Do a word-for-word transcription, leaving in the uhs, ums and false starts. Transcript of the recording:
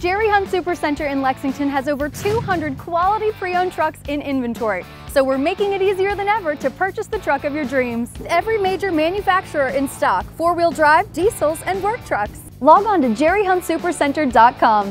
Jerry Hunt Supercenter in Lexington has over two hundred quality pre-owned trucks in inventory, so we're making it easier than ever to purchase the truck of your dreams. Every major manufacturer in stock, four-wheel drive, diesels, and work trucks. Log on to jerry hunt supercenter dot com.